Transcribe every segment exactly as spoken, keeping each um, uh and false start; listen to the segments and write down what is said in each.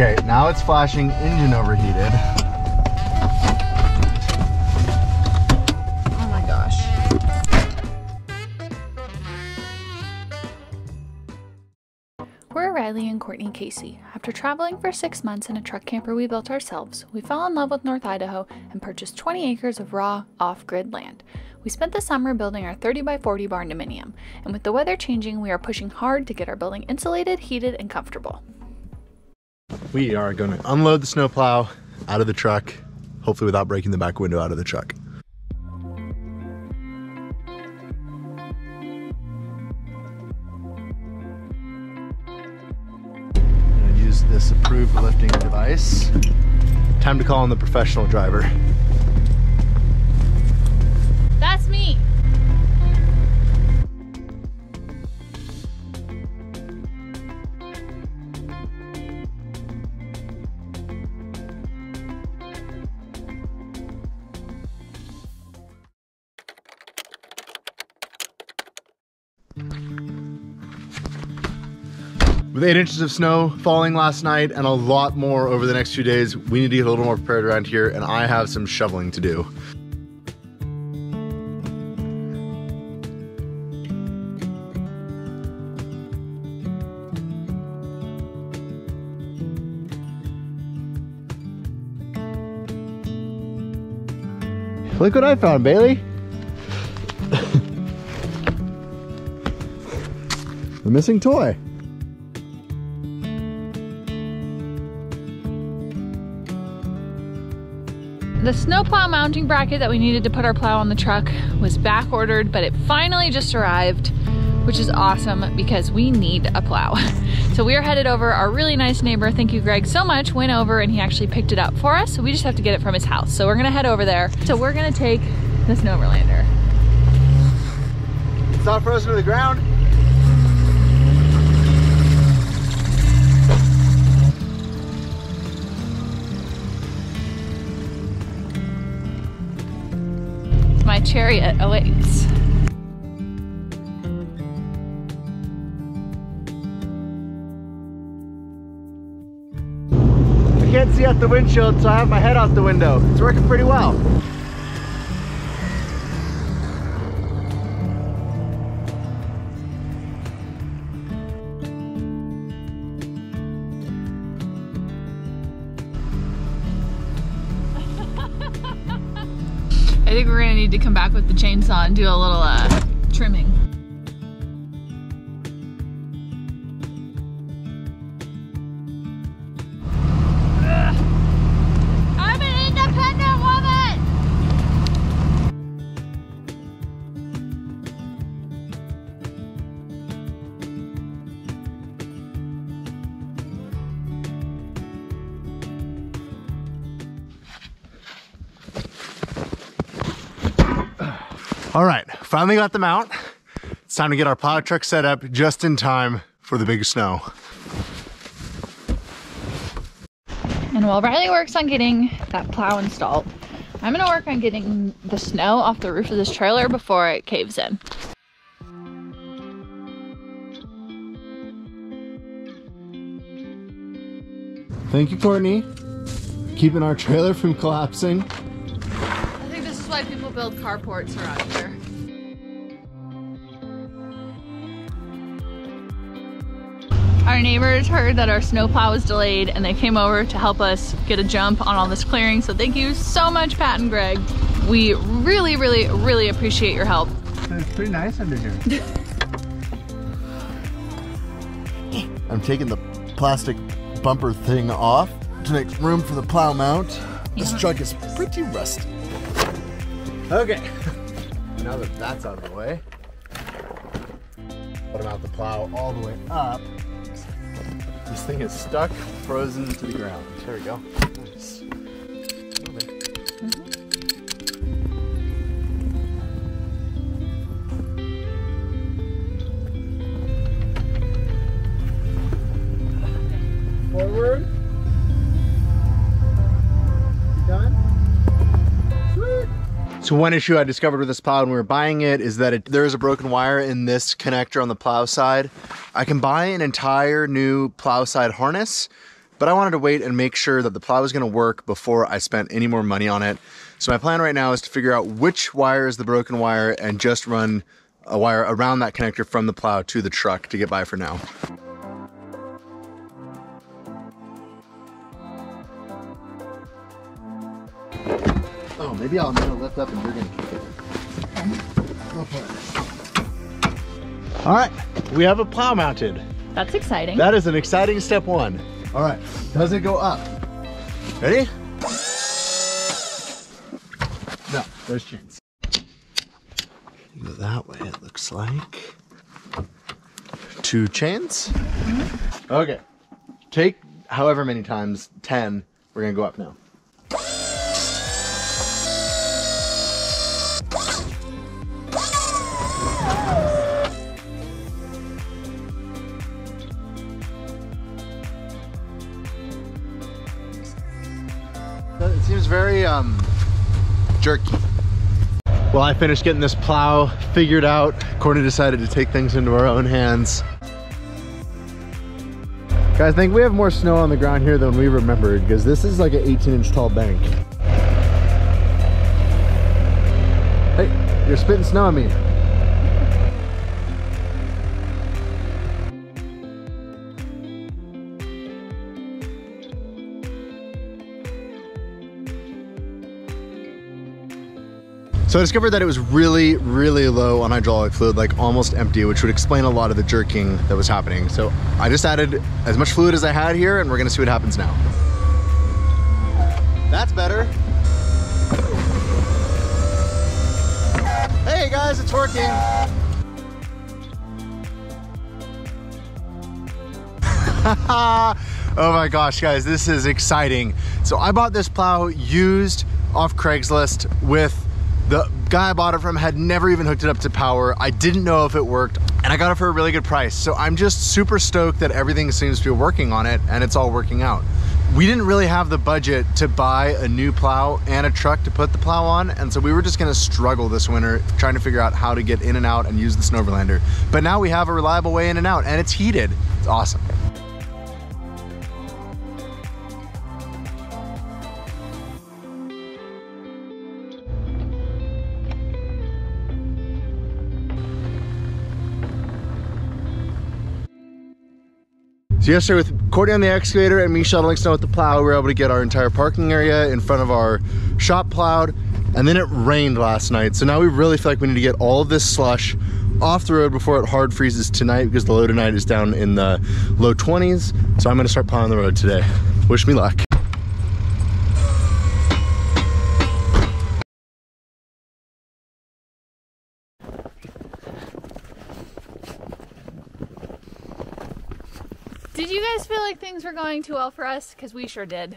Okay, now it's flashing engine overheated. Oh my gosh. We're Riley and Courtney Casey. After traveling for six months in a truck camper we built ourselves, we fell in love with North Idaho and purchased twenty acres of raw, off-grid land. We spent the summer building our thirty by forty barn dominium, and with the weather changing, we are pushing hard to get our building insulated, heated, and comfortable. We are going to unload the snowplow out of the truck, hopefully without breaking the back window out of the truck. I'm going to use this approved lifting device. Time to call in the professional driver. That's me. With eight inches of snow falling last night and a lot more over the next few days, we need to get a little more prepared around here, and I have some shoveling to do. Look what I found, Bailey. The missing toy. The snowplow mounting bracket that we needed to put our plow on the truck was back ordered, but it finally just arrived, which is awesome because we need a plow. So we are headed over. Our really nice neighbor, thank you Greg so much, went over and he actually picked it up for us. So we just have to get it from his house. So we're gonna head over there. So we're gonna take the Snowverlander. It's not frozen to the ground. My chariot awaits. I can't see out the windshield, so I have my head out the window. It's working pretty well. I think we're gonna need to come back with the chainsaw and do a little uh, trimming. All right, finally got them out. It's time to get our plow truck set up just in time for the big snow. And while Riley works on getting that plow installed, I'm gonna work on getting the snow off the roof of this trailer before it caves in. Thank you, Courtney. Keeping our trailer from collapsing. Why people build carports around here. Our neighbors heard that our snowplow was delayed and they came over to help us get a jump on all this clearing. So thank you so much, Pat and Greg. We really, really, really appreciate your help. It's pretty nice under here. I'm taking the plastic bumper thing off to make room for the plow mount. This yeah. truck is pretty rusty. Okay, now that that's out of the way, put out the plow all the way up. This thing is stuck, frozen to the ground. There we go. Nice. Mm-hmm. Forward. So one issue I discovered with this plow when we were buying it is that it, there is a broken wire in this connector on the plow side. I can buy an entire new plow side harness, but I wanted to wait and make sure that the plow was gonna work before I spent any more money on it. So my plan right now is to figure out which wire is the broken wire and just run a wire around that connector from the plow to the truck to get by for now. Oh, maybe I'll never lift up and you're gonna kick it. Go for it. All right, we have a plow mounted. That's exciting. That is an exciting step one. All right, does it go up? Ready? No, there's chance. Go that way, it looks like. Two chains. Mm-hmm. Okay, take however many times, ten, we're gonna go up now. It seems very um, jerky. Well, I finished getting this plow figured out. Courtney decided to take things into our own hands. Guys, I think we have more snow on the ground here than we remembered, because this is like an eighteen inch tall bank. Hey, you're spitting snow on me. So I discovered that it was really, really low on hydraulic fluid, like almost empty, which would explain a lot of the jerking that was happening. So I just added as much fluid as I had here, and we're gonna see what happens now. That's better. Hey guys, it's working. Oh my gosh, guys, this is exciting. So I bought this plow used off Craigslist. With the guy I bought it from had never even hooked it up to power. I didn't know if it worked, and I got it for a really good price. So I'm just super stoked that everything seems to be working on it and it's all working out. We didn't really have the budget to buy a new plow and a truck to put the plow on, and so we were just gonna struggle this winter trying to figure out how to get in and out and use the Snowverlander. But now we have a reliable way in and out, and it's heated. It's awesome. So yesterday, with Courtney on the excavator and me shuttling snow with the plow, we were able to get our entire parking area in front of our shop plowed, and then it rained last night. So now we really feel like we need to get all of this slush off the road before it hard freezes tonight, because the low tonight is down in the low twenties. So I'm gonna start plowing the road today. Wish me luck. Did you guys feel like things were going too well for us? Because we sure did.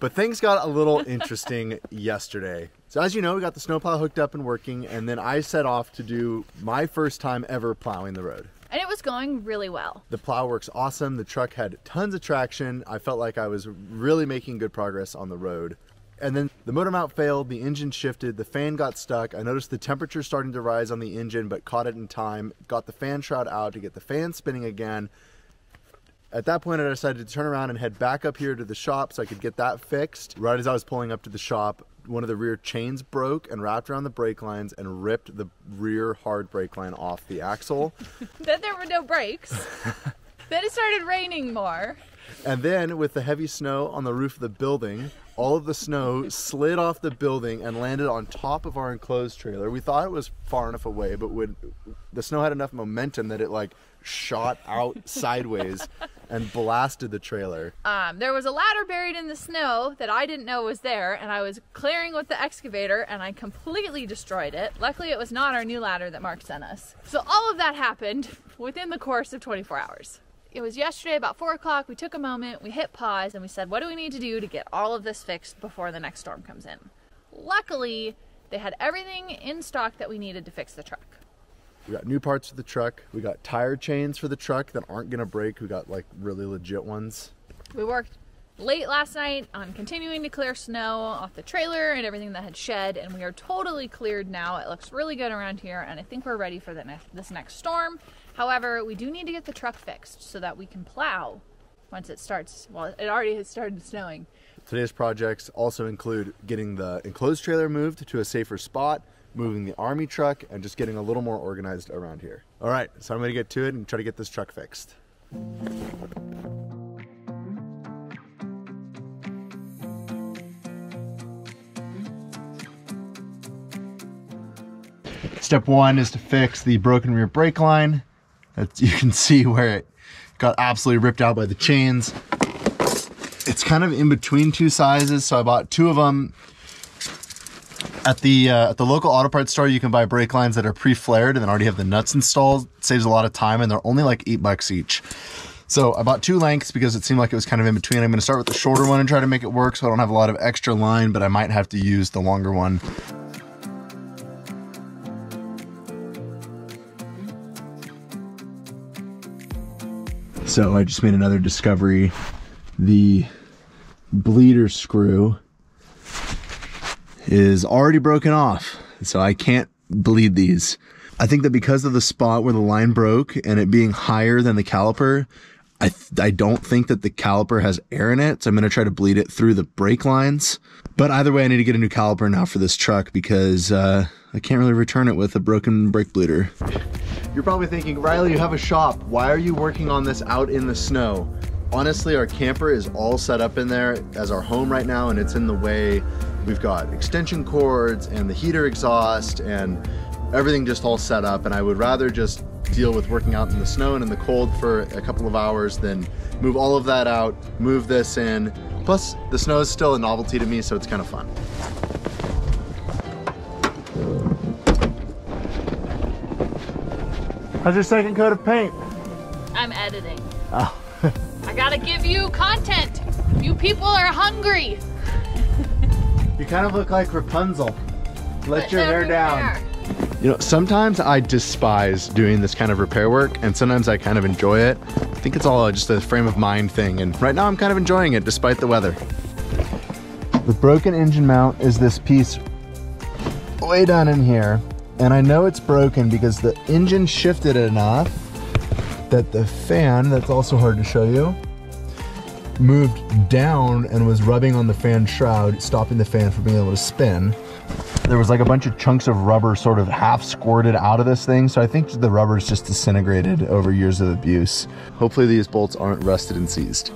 But things got a little interesting yesterday. So as you know, we got the snowplow hooked up and working, and then I set off to do my first time ever plowing the road. And it was going really well. The plow works awesome. The truck had tons of traction. I felt like I was really making good progress on the road. And then the motor mount failed, the engine shifted, the fan got stuck. I noticed the temperature starting to rise on the engine, but caught it in time. Got the fan shroud out to get the fan spinning again. At that point, I decided to turn around and head back up here to the shop so I could get that fixed. Right as I was pulling up to the shop, one of the rear chains broke and wrapped around the brake lines and ripped the rear hard brake line off the axle. Then there were no brakes. Then it started raining more. And then with the heavy snow on the roof of the building, all of the snow slid off the building and landed on top of our enclosed trailer. We thought it was far enough away, but when the snow had enough momentum that it like shot out sideways and blasted the trailer. Um, there was a ladder buried in the snow that I didn't know was there, and I was clearing with the excavator and I completely destroyed it. Luckily, it was not our new ladder that Mark sent us. So all of that happened within the course of twenty-four hours. It was yesterday about four o'clock. We took a moment, we hit pause, and we said, what do we need to do to get all of this fixed before the next storm comes in? Luckily, they had everything in stock that we needed to fix the truck. We got new parts for the truck. We got tire chains for the truck that aren't gonna break. We got like really legit ones. We worked late last night on continuing to clear snow off the trailer and everything that had shed, and we are totally cleared now. It looks really good around here, and I think we're ready for the ne- this next storm. However, we do need to get the truck fixed so that we can plow once it starts. Well, it already has started snowing. Today's projects also include getting the enclosed trailer moved to a safer spot, moving the army truck, and just getting a little more organized around here. All right, so I'm gonna get to it and try to get this truck fixed. Step one is to fix the broken rear brake line. That's, you can see where it got absolutely ripped out by the chains. It's kind of in between two sizes, so I bought two of them. At the uh, at the local auto parts store, you can buy brake lines that are pre-flared and then already have the nuts installed. It saves a lot of time, and they're only like eight bucks each. So I bought two lengths because it seemed like it was kind of in between. I'm gonna start with the shorter one and try to make it work so I don't have a lot of extra line, but I might have to use the longer one. So I just made another discovery. The bleeder screw is already broken off, so I can't bleed these. I think that because of the spot where the line broke and it being higher than the caliper, I, th I don't think that the caliper has air in it, so I'm gonna try to bleed it through the brake lines. But either way, I need to get a new caliper now for this truck because uh, I can't really return it with a broken brake bleeder. You're probably thinking, Riley, you have a shop. Why are you working on this out in the snow? Honestly, our camper is all set up in there as our home right now, and it's in the way. We've got extension cords and the heater exhaust and everything just all set up, and I would rather just deal with working out in the snow and in the cold for a couple of hours than move all of that out, move this in. Plus, the snow is still a novelty to me, so it's kind of fun. How's your second coat of paint? I'm editing. Oh. I gotta give you content. You people are hungry. You kind of look like Rapunzel. Let your hair down. You know, sometimes I despise doing this kind of repair work, and sometimes I kind of enjoy it. I think it's all just a frame of mind thing, and right now I'm kind of enjoying it despite the weather. The broken engine mount is this piece way down in here, and I know it's broken because the engine shifted enough that the fan, that's also hard to show you, moved down and was rubbing on the fan shroud, stopping the fan from being able to spin. There was like a bunch of chunks of rubber sort of half squirted out of this thing, so I think the rubber's just disintegrated over years of abuse. Hopefully these bolts aren't rusted and seized.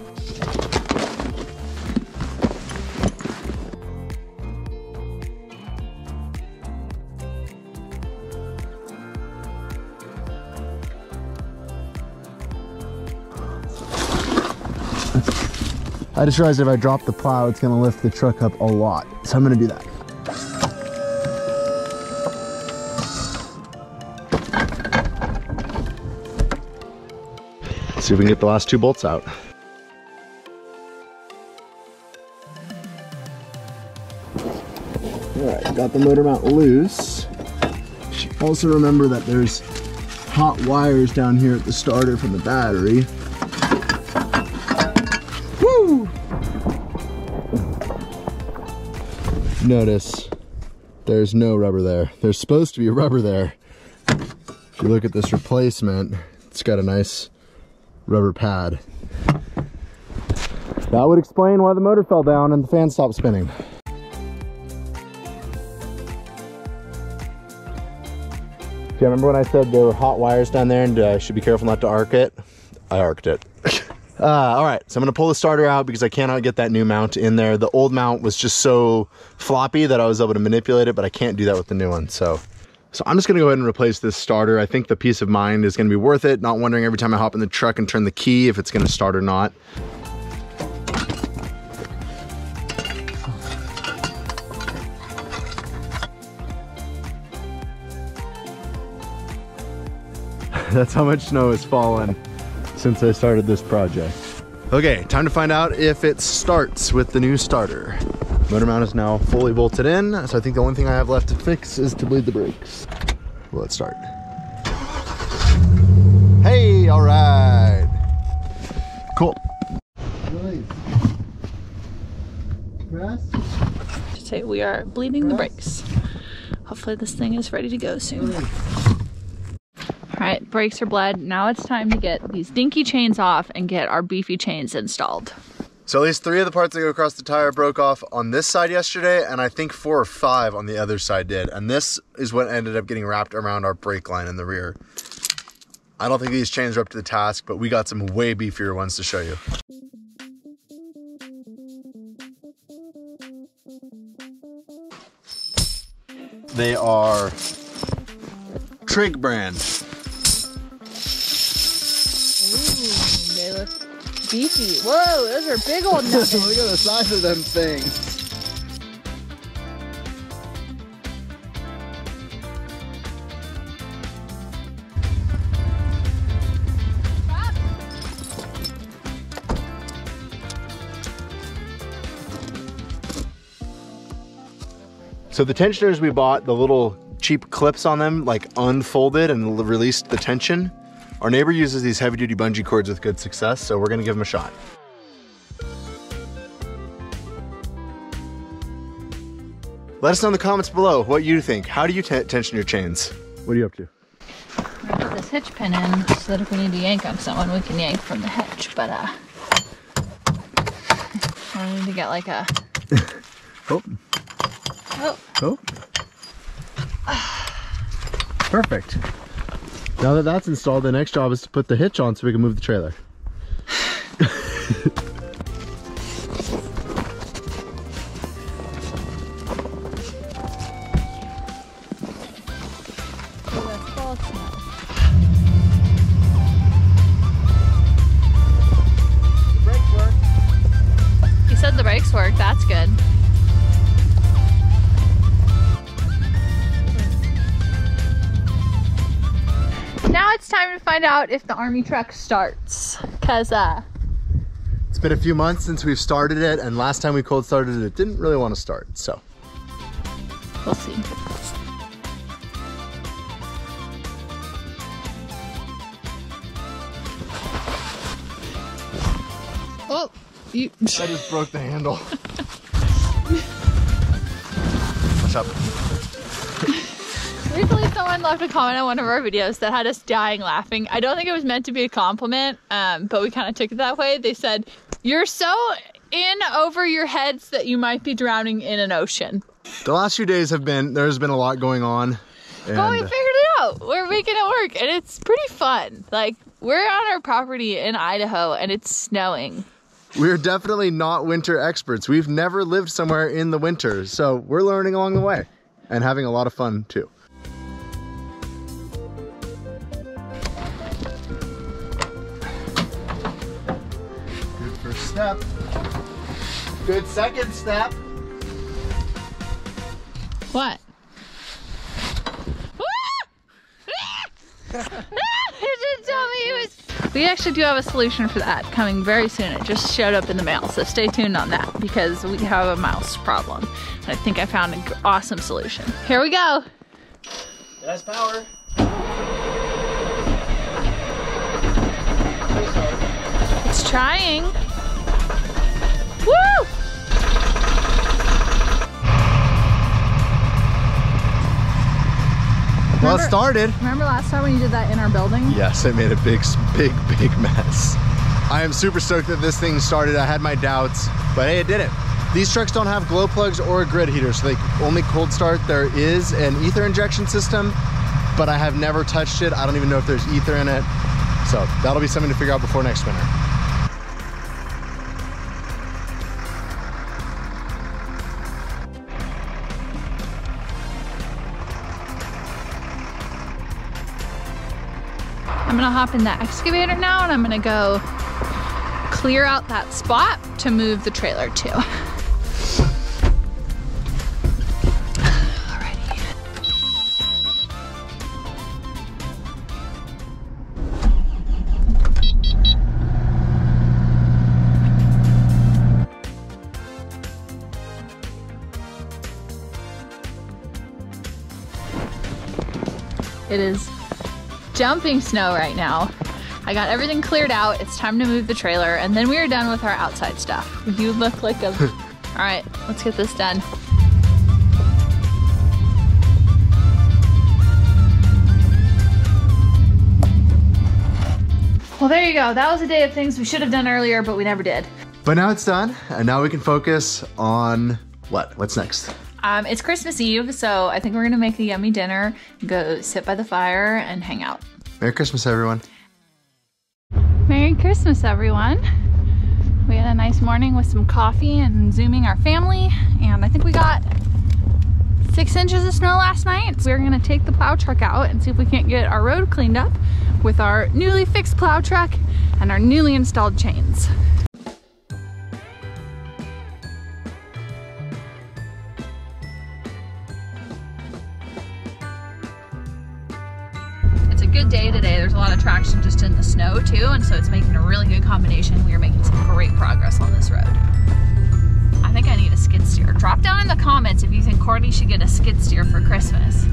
I just realized if I drop the plow, it's gonna lift the truck up a lot. So I'm gonna do that. See if we can get the last two bolts out. All right, got the motor mount loose. Also remember that there's hot wires down here at the starter from the battery. Notice there's no rubber there. There's supposed to be rubber there. If you look at this replacement, it's got a nice rubber pad. That would explain why the motor fell down and the fan stopped spinning. Do you remember when I said there were hot wires down there and I uh, should be careful not to arc it? I arced it. Uh, all right, so I'm gonna pull the starter out because I cannot get that new mount in there. The old mount was just so floppy that I was able to manipulate it, but I can't do that with the new one, so. So I'm just gonna go ahead and replace this starter. I think the peace of mind is gonna be worth it, not wondering every time I hop in the truck and turn the key if it's gonna start or not. That's how much snow has fallen since I started this project. Okay, time to find out if it starts with the new starter. Motor mount is now fully bolted in, so I think the only thing I have left to fix is to bleed the brakes. Well, let's start. Hey, all right. Cool. Should say we are bleeding the brakes. Hopefully this thing is ready to go soon. Alright, breaks are bled. Now it's time to get these dinky chains off and get our beefy chains installed. So at least three of the parts that go across the tire broke off on this side yesterday, and I think four or five on the other side did. And this is what ended up getting wrapped around our brake line in the rear. I don't think these chains are up to the task, but we got some way beefier ones to show you. They are Trick brand. Ooh, they look beefy. Whoa, those are big old nuggets. Look at the size of them things. So the tensioners we bought, the little cheap clips on them, like unfolded and released the tension. Our neighbor uses these heavy duty bungee cords with good success, so we're gonna give them a shot. Let us know in the comments below what you think. How do you tension your chains? What are you up to? I'm gonna put this hitch pin in so that if we need to yank on someone, we can yank from the hitch, but uh, I need to get like a... oh. Oh. oh. Perfect. Now that that's installed, the next job is to put the hitch on so we can move the trailer. The brakes work. He said the brakes work, that's good. Now it's time to find out if the army truck starts, because uh, it's been a few months since we've started it, and last time we cold started it, it didn't really want to start, so we'll see. Oh, you. I just broke the handle. What's up? Recently someone left a comment on one of our videos that had us dying laughing. I don't think it was meant to be a compliment, um, but we kind of took it that way. They said, "You're so in over your heads that you might be drowning in an ocean." The last few days have been, there's been a lot going on. And but we figured it out. We're making it work and it's pretty fun. Like, we're on our property in Idaho and it's snowing. We're definitely not winter experts. We've never lived somewhere in the winter. So we're learning along the way and having a lot of fun too. Step. Good second step. What? You didn't tell me it was. We actually do have a solution for that coming very soon. It just showed up in the mail, so stay tuned on that because we have a mouse problem. And I think I found an awesome solution. Here we go. That's power. It's trying. Woo! Well, it started. Remember last time when you did that in our building? Yes, I made a big, big, big mess. I am super stoked that this thing started. I had my doubts, but hey, it did it. These trucks don't have glow plugs or a grid heater, so they only cold start. There is an ether injection system, but I have never touched it. I don't even know if there's ether in it. So that'll be something to figure out before next winter. I'm gonna hop in the excavator now and I'm gonna go clear out that spot to move the trailer to. Alrighty. It is dumping snow right now. I got everything cleared out. It's time to move the trailer, and then we are done with our outside stuff. You look like a... All right, let's get this done. Well, there you go. That was a day of things we should have done earlier, but we never did. But now it's done, and now we can focus on what? What's next? Um, it's Christmas Eve, so I think we're gonna make a yummy dinner, go sit by the fire, and hang out. Merry Christmas, everyone. Merry Christmas, everyone. We had a nice morning with some coffee and Zooming our family, and I think we got six inches of snow last night. So we're gonna take the plow truck out and see if we can't get our road cleaned up with our newly fixed plow truck and our newly installed chains. It's a good day today. There's a lot of traction just in the snow too, and so it's making a really good combination. We are making some great progress on this road. I think I need a skid steer. Drop down in the comments if you think Courtney should get a skid steer for Christmas.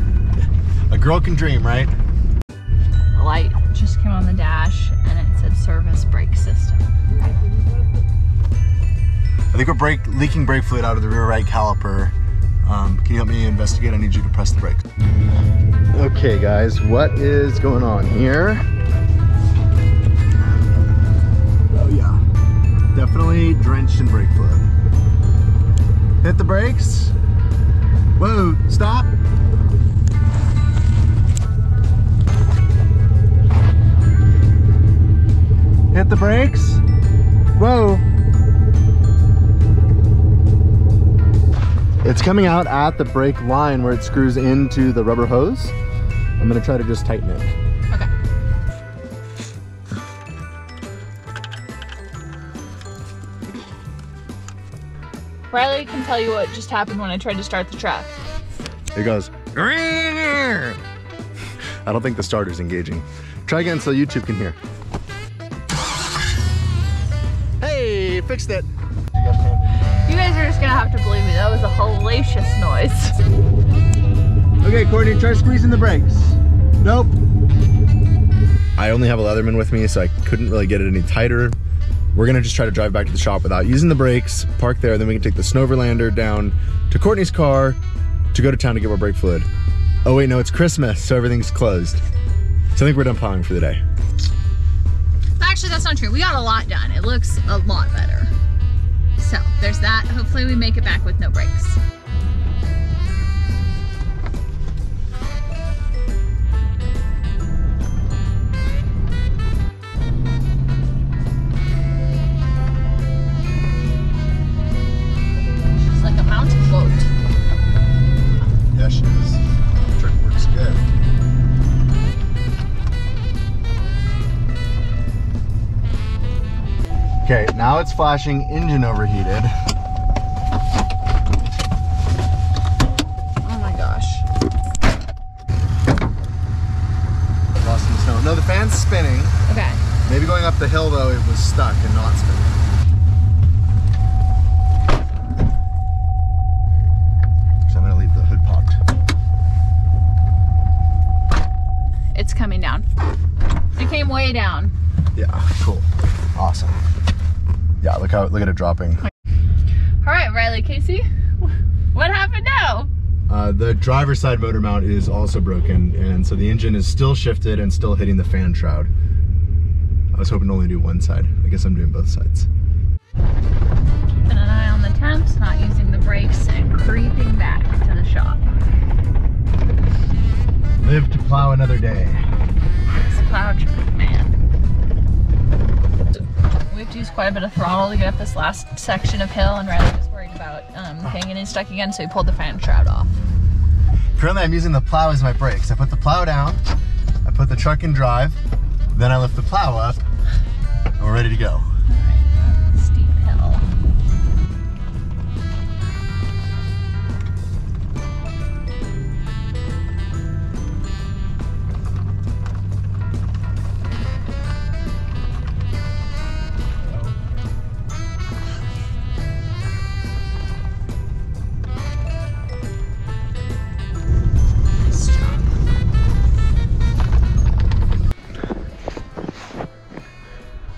A girl can dream, right? The light just came on the dash and it said service brake system. I think we're brake, leaking brake fluid out of the rear right caliper. Um, can you help me investigate? I need you to press the brakes. Okay guys, what is going on here? Oh yeah, definitely drenched in brake fluid. Hit the brakes. Whoa, stop. Hit the brakes. Whoa. It's coming out at the brake line where it screws into the rubber hose. I'm gonna try to just tighten it. Okay. Riley can tell you what just happened when I tried to start the truck. It goes, I don't think the starter's engaging. Try again so YouTube can hear. Hey, fixed it. You guys are just gonna have to believe me. That was a hellacious noise. Okay, Courtney, try squeezing the brakes. Nope. I only have a Leatherman with me, so I couldn't really get it any tighter. We're gonna just try to drive back to the shop without using the brakes, park there, then we can take the Snowverlander down to Courtney's car to go to town to get more brake fluid. Oh wait, no, it's Christmas, so everything's closed. So I think we're done plowing for the day. Actually, that's not true. We got a lot done. It looks a lot better. So there's that. Hopefully we make it back with no brakes. Okay, now it's flashing engine overheated. Oh my gosh. Lost in the snow. No, the fan's spinning. Okay. Maybe going up the hill though, it was stuck and not spinning. So I'm gonna leave the hood popped. It's coming down. It came way down. Yeah, cool. Awesome. Yeah, look how look at it dropping. All right, Riley Casey, what happened now? Uh, the driver's side motor mount is also broken, and so the engine is still shifted and still hitting the fan shroud. I was hoping to only do one side. I guess I'm doing both sides. Keeping an eye on the temps, not using the brakes, and creeping back to the shop. Live to plow another day. It's a plow truck, man. We have to use quite a bit of throttle to get up this last section of hill, and Riley was worried about um, hanging in stuck again, so he pulled the fan shroud off. Currently I'm using the plow as my brakes. I put the plow down, I put the truck in drive, then I lift the plow up, and we're ready to go. Alright, steep hill.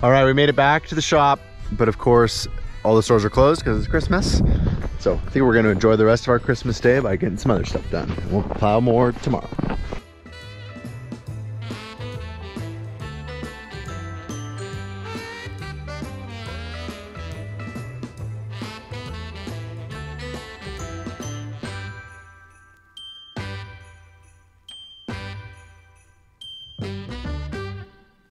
All right, we made it back to the shop, but of course, all the stores are closed because it's Christmas. So I think we're gonna enjoy the rest of our Christmas day by getting some other stuff done. We'll plow more tomorrow.